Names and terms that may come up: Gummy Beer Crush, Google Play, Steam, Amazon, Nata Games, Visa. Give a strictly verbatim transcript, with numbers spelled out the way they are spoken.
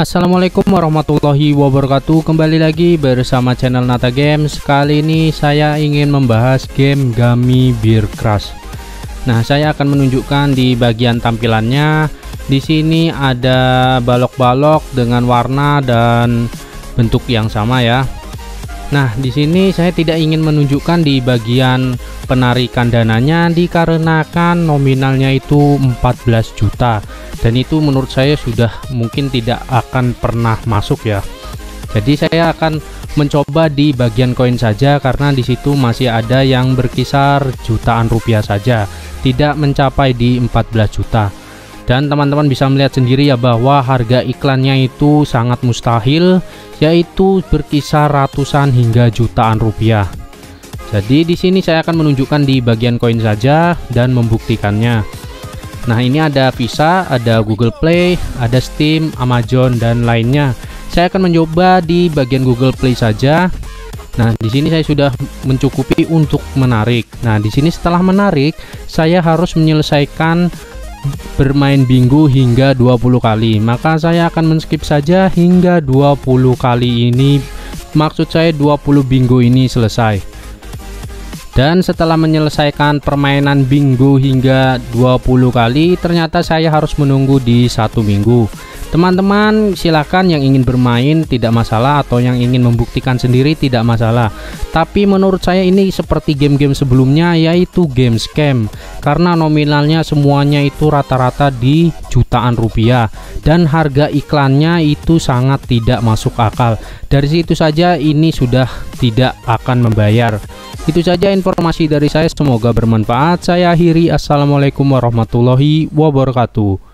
Assalamualaikum warahmatullahi wabarakatuh. Kembali lagi bersama channel Nata Games. Kali ini saya ingin membahas game Gummy Beer Crush. Nah, saya akan menunjukkan di bagian tampilannya. Di sini ada balok-balok dengan warna dan bentuk yang sama ya. Nah, di sini saya tidak ingin menunjukkan di bagian penarikan dananya dikarenakan nominalnya itu empat belas juta. Dan itu menurut saya sudah mungkin tidak akan pernah masuk ya. Jadi saya akan mencoba di bagian koin saja karena di situ masih ada yang berkisar jutaan rupiah saja, tidak mencapai di empat belas juta. Dan teman-teman bisa melihat sendiri ya bahwa harga iklannya itu sangat mustahil, yaitu berkisar ratusan hingga jutaan rupiah. Jadi di sini saya akan menunjukkan di bagian koin saja dan membuktikannya. Nah, ini ada Visa, ada Google Play, ada Steam, Amazon, dan lainnya. Saya akan mencoba di bagian Google Play saja. Nah, di sini saya sudah mencukupi untuk menarik. Nah, di sini setelah menarik, saya harus menyelesaikan bermain bingo hingga dua puluh kali. Maka saya akan men-skip saja hingga dua puluh kali ini. Maksud saya dua puluh bingo ini selesai. Dan setelah menyelesaikan permainan bingo hingga dua puluh kali, ternyata saya harus menunggu di satu minggu. Teman-teman silakan yang ingin bermain tidak masalah, atau yang ingin membuktikan sendiri tidak masalah. Tapi menurut saya ini seperti game-game sebelumnya, yaitu game scam, karena nominalnya semuanya itu rata-rata di jutaan rupiah dan harga iklannya itu sangat tidak masuk akal. Dari situ saja ini sudah tidak akan membayar. Itu saja informasi dari saya, semoga bermanfaat. Saya akhiri, assalamualaikum warahmatullahi wabarakatuh.